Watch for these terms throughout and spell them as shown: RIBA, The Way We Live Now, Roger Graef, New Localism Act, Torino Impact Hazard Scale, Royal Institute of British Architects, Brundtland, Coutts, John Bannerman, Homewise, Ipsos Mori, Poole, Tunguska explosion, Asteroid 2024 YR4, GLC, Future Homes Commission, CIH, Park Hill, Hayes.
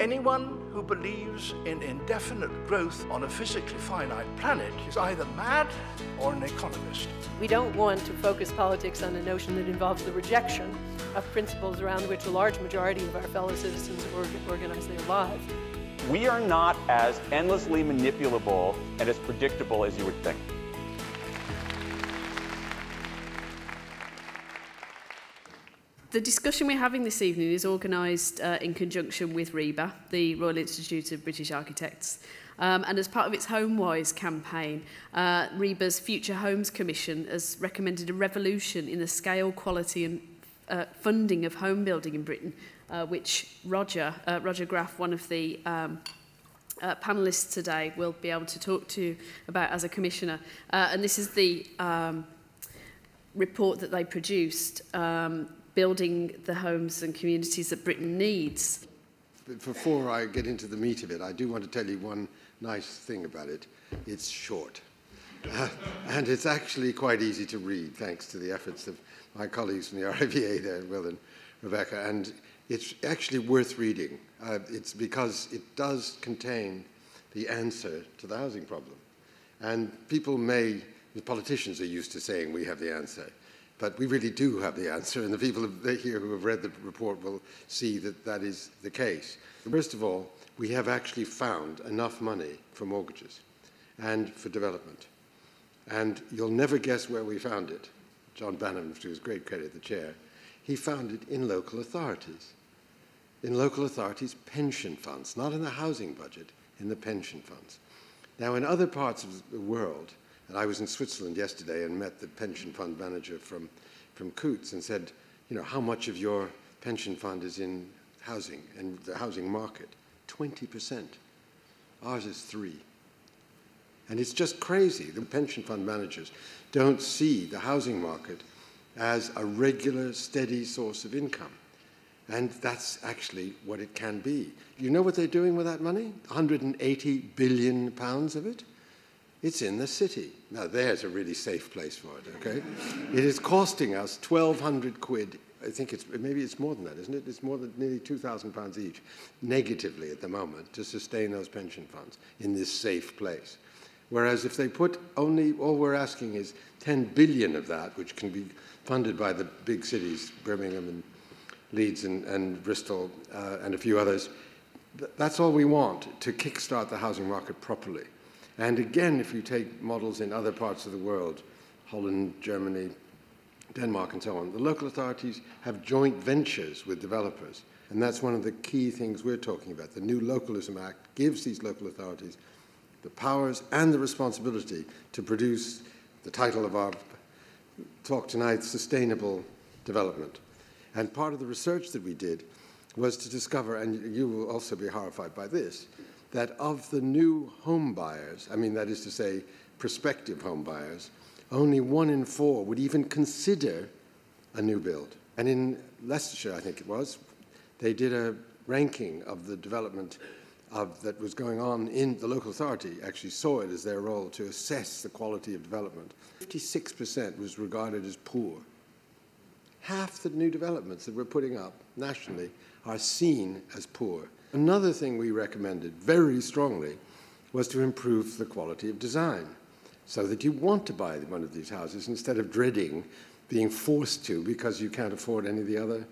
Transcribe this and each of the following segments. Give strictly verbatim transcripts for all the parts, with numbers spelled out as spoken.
Anyone who believes in indefinite growth on a physically finite planet is either mad or an economist. We don't want to focus politics on a notion that involves the rejection of principles around which a large majority of our fellow citizens organize their lives. We are not as endlessly manipulable and as predictable as you would think. The discussion we're having this evening is organised uh, in conjunction with RIBA, the Royal Institute of British Architects, um, and as part of its Homewise campaign, uh, RIBA's Future Homes Commission has recommended a revolution in the scale, quality and uh, funding of home building in Britain, uh, which Roger, uh, Roger Graef, one of the um, uh, panellists today, will be able to talk to about as a commissioner. Uh, and this is the um, report that they produced, um, building the homes and communities that Britain needs. Before I get into the meat of it, I do want to tell you one nice thing about it. It's short. Uh, and it's actually quite easy to read, thanks to the efforts of my colleagues from the R I B A there, Will and Rebecca. And it's actually worth reading. Uh, it's because it does contain the answer to the housing problem. And people may, the politicians are used to saying we have the answer. But we really do have the answer, and the people here who have read the report will see that that is the case. First of all, we have actually found enough money for mortgages and for development. And you'll never guess where we found it. John Bannerman, to his great credit, the chair, he found it in local authorities. In local authorities' pension funds, not in the housing budget, in the pension funds. Now, in other parts of the world, and I was in Switzerland yesterday and met the pension fund manager from, from Coutts and said, you know, how much of your pension fund is in housing and the housing market? twenty percent. Ours is three. And it's just crazy. The pension fund managers don't see the housing market as a regular, steady source of income. And that's actually what it can be. You know what they're doing with that money? one hundred eighty billion pounds of it? It's in the city. Now, there's a really safe place for it, okay? It is costing us twelve hundred quid. I think it's, maybe it's more than that, isn't it? It's more than nearly two thousand pounds each, negatively at the moment, to sustain those pension funds in this safe place. Whereas if they put only, all we're asking is ten billion of that, which can be funded by the big cities, Birmingham and Leeds and, and Bristol uh, and a few others, that's all we want to kickstart the housing market properly. And again, if you take models in other parts of the world, Holland, Germany, Denmark, and so on, the local authorities have joint ventures with developers. And that's one of the key things we're talking about. The New Localism Act gives these local authorities the powers and the responsibility to produce, the title of our talk tonight, sustainable development. And part of the research that we did was to discover, and you will also be horrified by this, that of the new home buyers, I mean, that is to say, prospective home buyers, only one in four would even consider a new build. And in Leicestershire, I think it was, they did a ranking of the development of, that was going on in the local authority, actually saw it as their role to assess the quality of development. fifty-six percent was regarded as poor. Half the new developments that we're putting up nationally are seen as poor. Another thing we recommended very strongly was to improve the quality of design so that you want to buy one of these houses instead of dreading being forced to because you can't afford any of the other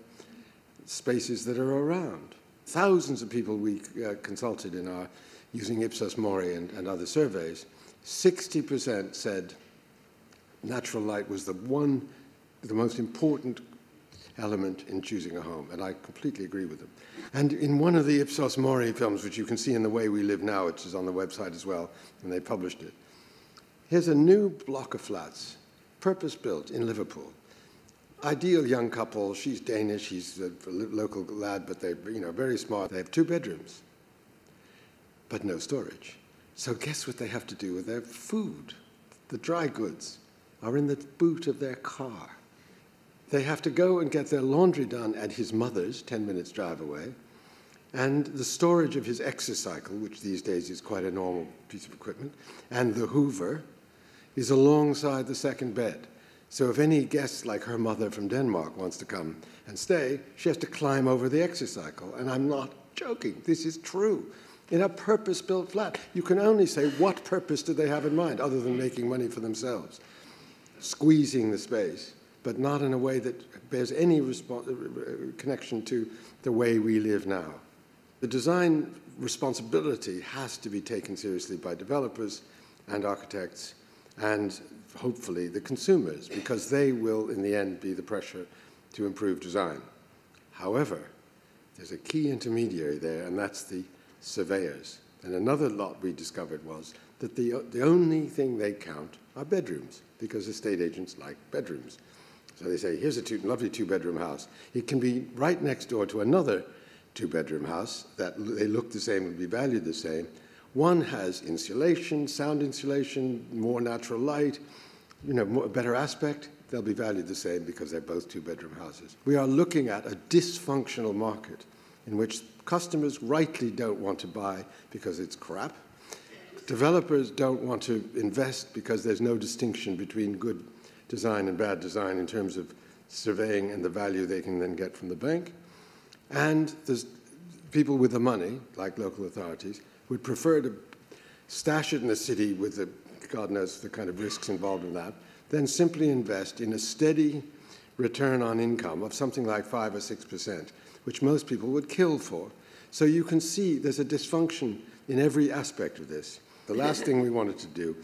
spaces that are around. Thousands of people we uh, consulted in our, using Ipsos Mori and, and other surveys, sixty percent said natural light was the one, the most important element in choosing a home, and I completely agree with them. And in one of the Ipsos Mori films, which you can see in The Way We Live Now, which is on the website as well, and they published it, here's a new block of flats, purpose-built in Liverpool. Ideal young couple, she's Danish, he's a local lad, but they're you know, very smart. They have two bedrooms, but no storage. So guess what they have to do with their food? The dry goods are in the boot of their car. They have to go and get their laundry done at his mother's, ten minutes drive away, and the storage of his exercycle, which these days is quite a normal piece of equipment, and the Hoover is alongside the second bed. So if any guest like her mother from Denmark wants to come and stay, she has to climb over the exercycle. And I'm not joking. This is true. In a purpose-built flat, you can only say what purpose do they have in mind other than making money for themselves, squeezing the space, but not in a way that bears any connection to the way we live now. The design responsibility has to be taken seriously by developers and architects and hopefully the consumers, because they will, in the end, be the pressure to improve design. However, there's a key intermediary there, and that's the surveyors. And another lot we discovered was that the, the only thing they count are bedrooms, because estate agents like bedrooms. So they say, here's a two, lovely two-bedroom house. It can be right next door to another two-bedroom house that they look the same and be valued the same. One has insulation, sound insulation, more natural light, you know, more, better aspect. They'll be valued the same because they're both two-bedroom houses. We are looking at a dysfunctional market in which customers rightly don't want to buy because it's crap. Developers don't want to invest because there's no distinction between good design and bad design in terms of surveying and the value they can then get from the bank. And there's people with the money, like local authorities, would prefer to stash it in the city with the, God knows the kind of risks involved in that, then simply invest in a steady return on income of something like five or six percent, which most people would kill for. So you can see there's a dysfunction in every aspect of this. The last thing we wanted to do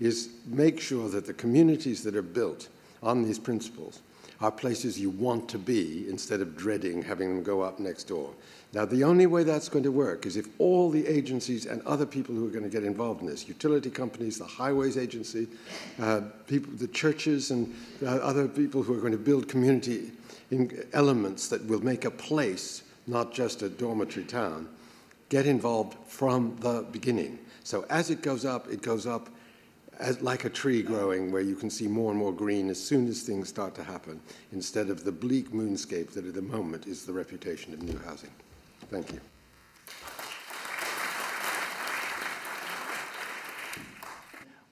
is make sure that the communities that are built on these principles are places you want to be instead of dreading having them go up next door. Now, the only way that's going to work is if all the agencies and other people who are going to get involved in this, utility companies, the highways agency, uh, people, the churches and uh, other people who are going to build community in elements that will make a place, not just a dormitory town, get involved from the beginning. So as it goes up, it goes up as, like a tree growing where you can see more and more green as soon as things start to happen, instead of the bleak moonscape that at the moment is the reputation of new housing. Thank you.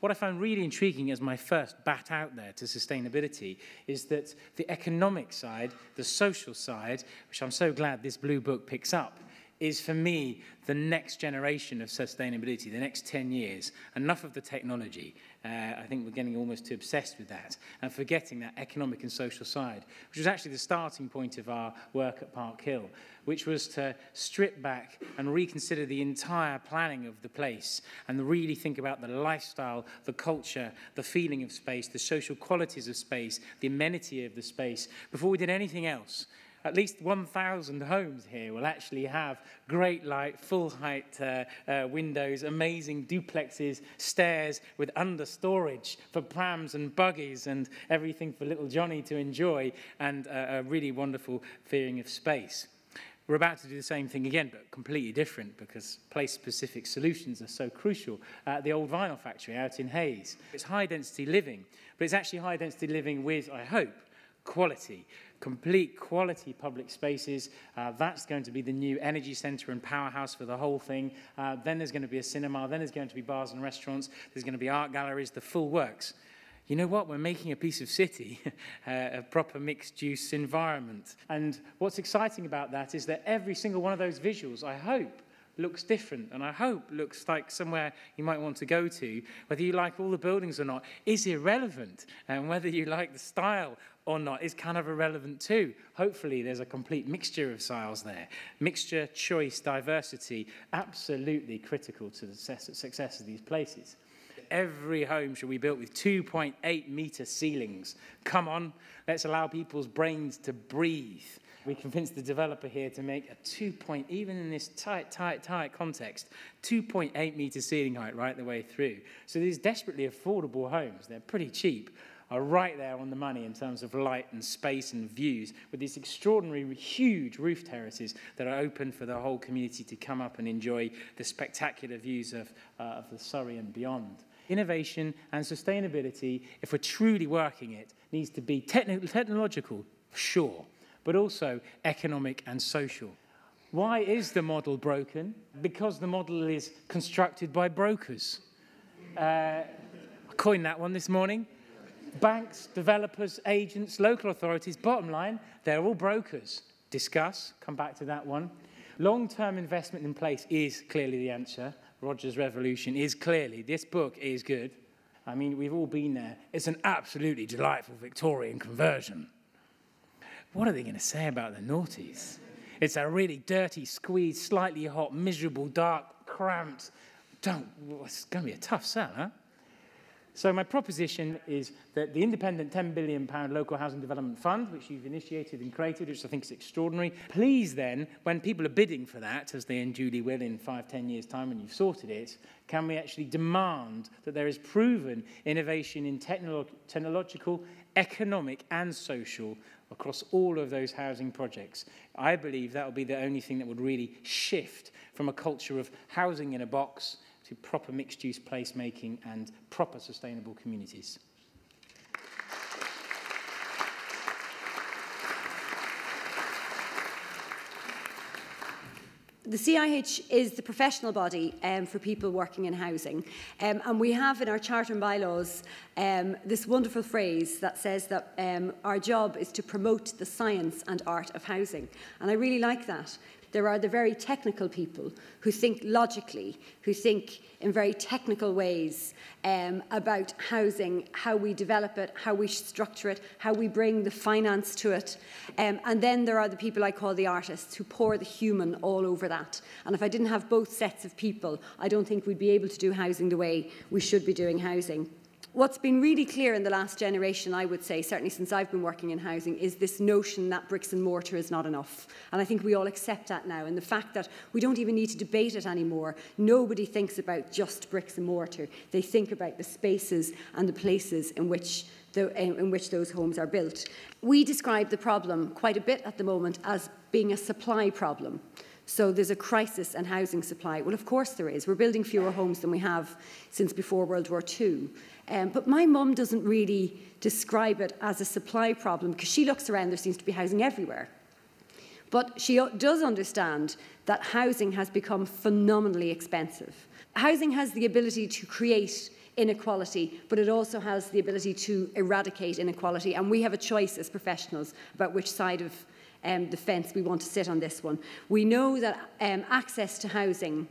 What I found really intriguing as my first bat out there to sustainability is that the economic side, the social side, which I'm so glad this blue book picks up, is for me the next generation of sustainability, the next ten years. Enough of the technology. Uh, I think we're getting almost too obsessed with that and forgetting that economic and social side, which was actually the starting point of our work at Park Hill, which was to strip back and reconsider the entire planning of the place and really think about the lifestyle, the culture, the feeling of space, the social qualities of space, the amenity of the space, before we did anything else. At least one thousand homes here will actually have great light, full height uh, uh, windows, amazing duplexes, stairs with under-storage for prams and buggies and everything for little Johnny to enjoy, and uh, a really wonderful feeling of space. We're about to do the same thing again, but completely different, because place-specific solutions are so crucial at uh, the old vinyl factory out in Hayes. It's high-density living, but it's actually high-density living with, I hope, quality, complete quality public spaces. Uh, that's going to be the new energy centre and powerhouse for the whole thing. Uh, then there's going to be a cinema. Then there's going to be bars and restaurants. There's going to be art galleries, the full works. You know what? We're making a piece of city, uh, a proper mixed-use environment. And what's exciting about that is that every single one of those visuals, I hope, looks different, and I hope looks like somewhere you might want to go to. Whether you like all the buildings or not is irrelevant, and whether you like the style or not is kind of irrelevant too. Hopefully there's a complete mixture of styles there. Mixture, choice, diversity, absolutely critical to the success of these places. Every home should be built with two point eight metre ceilings. Come on, let's allow people's brains to breathe. We convinced the developer here to make a two point, even in this tight, tight, tight context, two point eight metre ceiling height right the way through. So these desperately affordable homes, they're pretty cheap, are right there on the money in terms of light and space and views, with these extraordinary huge roof terraces that are open for the whole community to come up and enjoy the spectacular views of, uh, of the Surrey and beyond. Innovation and sustainability, if we're truly working it, needs to be techn- technological, sure, but also economic and social. Why is the model broken? Because the model is constructed by brokers. Uh, I coined that one this morning. Banks, developers, agents, local authorities, bottom line, they're all brokers. Discuss, come back to that one. Long-term investment in place is clearly the answer. Roger's Revolution is clearly, this book is good. I mean, we've all been there. It's an absolutely delightful Victorian conversion. What are they going to say about the noughties? It's a really dirty, squeezed, slightly hot, miserable, dark, cramped. Don't, it's going to be a tough sell, huh? So my proposition is that the independent ten billion pound Local Housing Development Fund, which you've initiated and created, which I think is extraordinary, please then, when people are bidding for that, as they unduly will in five, ten years' time when you've sorted it, can we actually demand that there is proven innovation in technolo- technological, economic and social across all of those housing projects? I believe that will be the only thing that would really shift from a culture of housing in a box to proper mixed-use placemaking and proper sustainable communities. The C I H is the professional body um, for people working in housing. Um, and we have in our charter and bylaws um, this wonderful phrase that says that um, our job is to promote the science and art of housing. And I really like that. There are the very technical people who think logically, who think in very technical ways um, about housing, how we develop it, how we structure it, how we bring the finance to it. Um, and then there are the people I call the artists who pour the human all over that. And if I didn't have both sets of people, I don't think we'd be able to do housing the way we should be doing housing. What's been really clear in the last generation, I would say, certainly since I've been working in housing, is this notion that bricks and mortar is not enough. And I think we all accept that now. And the fact that we don't even need to debate it anymore. Nobody thinks about just bricks and mortar. They think about the spaces and the places in which The, in which those homes are built. We describe the problem quite a bit at the moment as being a supply problem. So there's a crisis in housing supply. Well, of course there is. We're building fewer homes than we have since before World War Two. Um, but my mum doesn't really describe it as a supply problem because she looks around, there seems to be housing everywhere. But she does understand that housing has become phenomenally expensive. Housing has the ability to create inequality, but it also has the ability to eradicate inequality, and we have a choice as professionals about which side of um, the fence we want to sit on this one. We know that um, access to housing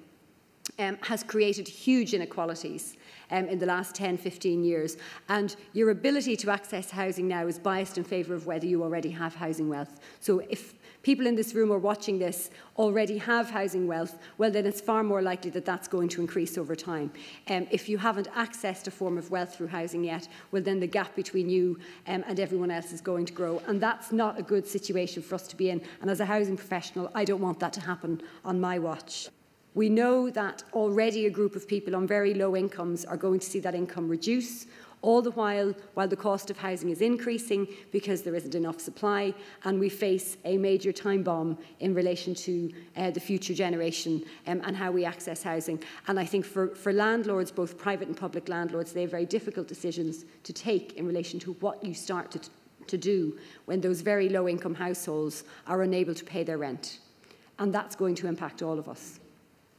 um, has created huge inequalities um, in the last ten, fifteen years, and your ability to access housing now is biased in favour of whether you already have housing wealth. So if people in this room or watching this already have housing wealth, well then it's far more likely that that's going to increase over time. Um, if you haven't accessed a form of wealth through housing yet, well then the gap between you um, and everyone else is going to grow, and that's not a good situation for us to be in, and as a housing professional I don't want that to happen on my watch. We know that already a group of people on very low incomes are going to see that income reduce, all the while, while the cost of housing is increasing because there isn't enough supply, and we face a major time bomb in relation to uh, the future generation um, and how we access housing. And I think for, for landlords, both private and public landlords, they have very difficult decisions to take in relation to what you start to, to do when those very low-income households are unable to pay their rent. And that's going to impact all of us.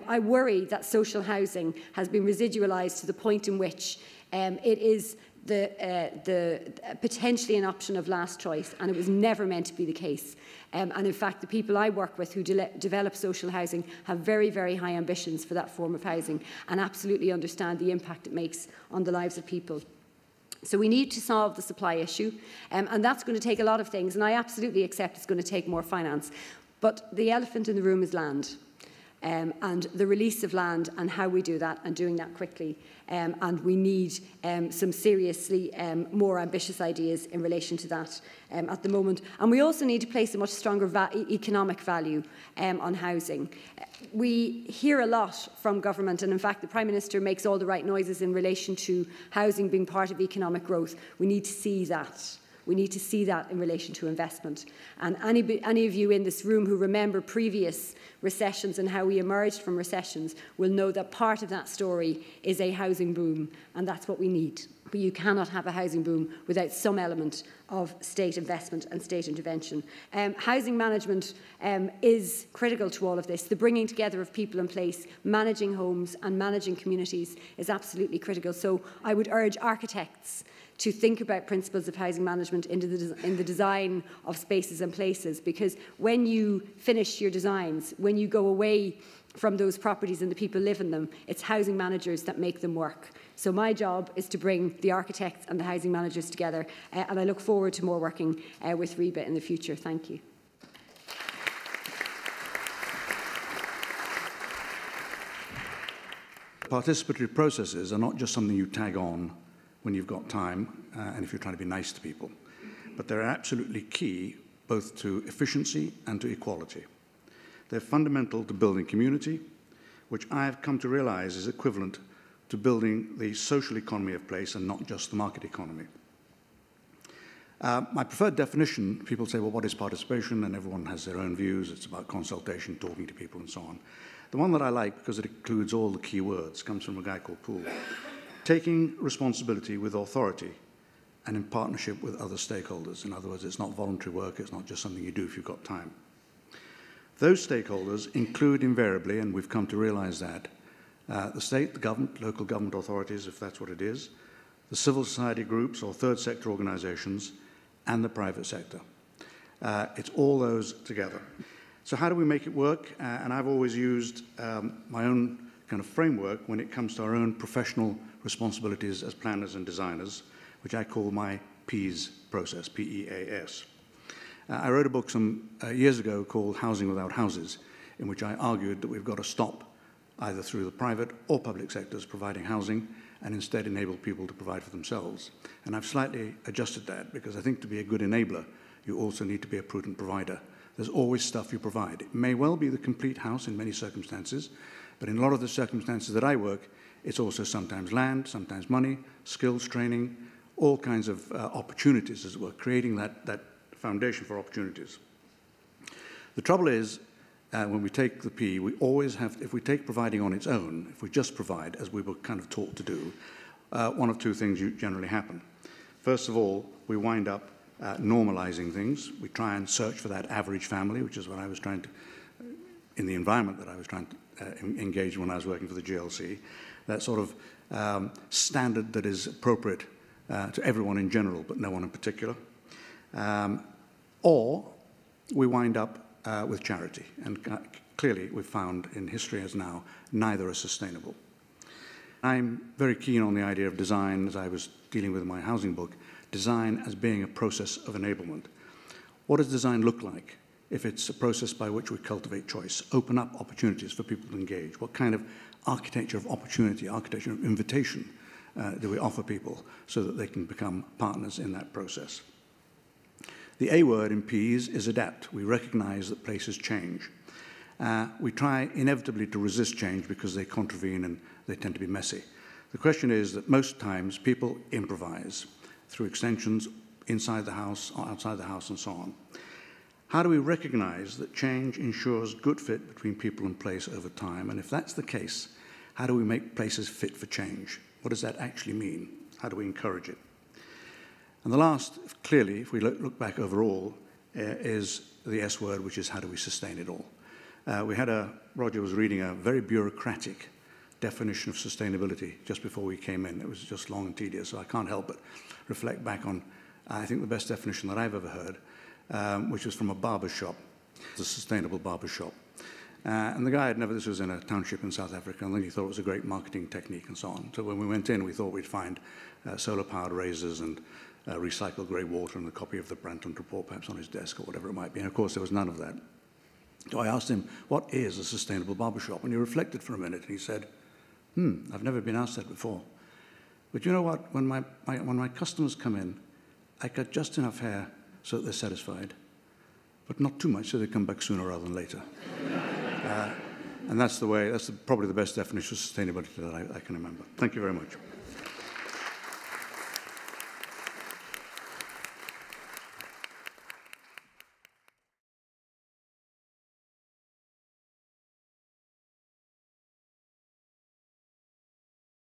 I worry that social housing has been residualised to the point in which Um, it is the, uh, the, uh, potentially an option of last choice, and it was never meant to be the case. Um, and in fact, the people I work with who de develop social housing have very, very high ambitions for that form of housing and absolutely understand the impact it makes on the lives of people. So we need to solve the supply issue, um, and that's going to take a lot of things, and I absolutely accept it's going to take more finance. But the elephant in the room is land. Um, and the release of land and how we do that and doing that quickly. Um, and we need um, some seriously um, more ambitious ideas in relation to that um, at the moment. And we also need to place a much stronger va- economic value um, on housing. We hear a lot from government, and in fact the Prime Minister makes all the right noises in relation to housing being part of economic growth. We need to see that. We need to see that in relation to investment. And any, any of you in this room who remember previous recessions and how we emerged from recessions will know that part of that story is a housing boom, and that's what we need. But you cannot have a housing boom without some element of state investment and state intervention. Um, housing management um, is critical to all of this. The bringing together of people in place, managing homes and managing communities is absolutely critical. So I would urge architects to think about principles of housing management into the, in the design of spaces and places, because when you finish your designs, when you go away from those properties and the people live in them, it's housing managers that make them work. So my job is to bring the architects and the housing managers together, uh, and I look forward to more working uh, with RIBA in the future. Thank you. Participatory processes are not just something you tag on when you've got time uh, and if you're trying to be nice to people, but they're absolutely key both to efficiency and to equality. They're fundamental to building community, which I have come to realize is equivalent to building the social economy of place and not just the market economy. Uh, my preferred definition, people say, well, what is participation? And everyone has their own views. It's about consultation, talking to people, and so on. The one that I like, because it includes all the key words, comes from a guy called Poole. Taking responsibility with authority and in partnership with other stakeholders. In other words, it's not voluntary work. It's not just something you do if you've got time. Those stakeholders include invariably, and we've come to realize that, uh, the state, the government, local government authorities, if that's what it is, the civil society groups or third sector organizations, and the private sector. Uh, it's all those together. So how do we make it work? Uh, and I've always used um, my own kind of framework when it comes to our own professional responsibilities as planners and designers, which I call my PEAS process, P E A S. Uh, I wrote a book some uh, years ago called Housing Without Houses, in which I argued that we've got to stop either through the private or public sectors providing housing and instead enable people to provide for themselves. And I've slightly adjusted that because I think to be a good enabler, you also need to be a prudent provider. There's always stuff you provide. It may well be the complete house in many circumstances, but in a lot of the circumstances that I work, it's also sometimes land, sometimes money, skills training, all kinds of uh, opportunities, as it were, creating that, that foundation for opportunities. The trouble is, uh, when we take the P, we always have, if we take providing on its own, if we just provide, as we were kind of taught to do, uh, one of two things generally happen. First of all, we wind up uh, normalizing things. We try and search for that average family, which is what I was trying to, in the environment that I was trying to uh, engage when I was working for the G L C, that sort of um, standard that is appropriate uh, to everyone in general, but no one in particular. Um, or we wind up uh, with charity, and clearly we've found in history as now, neither are sustainable. I'm very keen on the idea of design, as I was dealing with in my housing book, design as being a process of enablement. What does design look like if it's a process by which we cultivate choice, open up opportunities for people to engage? What kind of architecture of opportunity, architecture of invitation uh, do we offer people so that they can become partners in that process? The A word in P E S is adapt. We recognize that places change. Uh, we try inevitably to resist change because they contravene and they tend to be messy. The question is that most times people improvise through extensions inside the house, or outside the house, and so on. How do we recognize that change ensures good fit between people and place over time? And if that's the case, how do we make places fit for change? What does that actually mean? How do we encourage it? And the last, clearly, if we look back overall, uh, is the S word, which is how do we sustain it all? Uh, we had a, Roger was reading a very bureaucratic definition of sustainability just before we came in. It was just long and tedious, so I can't help but reflect back on, uh, I think, the best definition that I've ever heard, um, which was from a barber shop, the sustainable barber shop. Uh, and the guy had never, this was in a township in South Africa, and then he thought it was a great marketing technique and so on. So when we went in, we thought we'd find uh, solar-powered razors and Uh, recycled grey water and a copy of the Brundtland report perhaps on his desk or whatever it might be. And of course there was none of that. So I asked him, what is a sustainable barbershop? And he reflected for a minute and he said, hmm, I've never been asked that before. But you know what, when my, my, when my customers come in, I cut just enough hair so that they're satisfied, but not too much so they come back sooner rather than later. uh, and that's the way, that's the, probably the best definition of sustainability that I, I can remember. Thank you very much.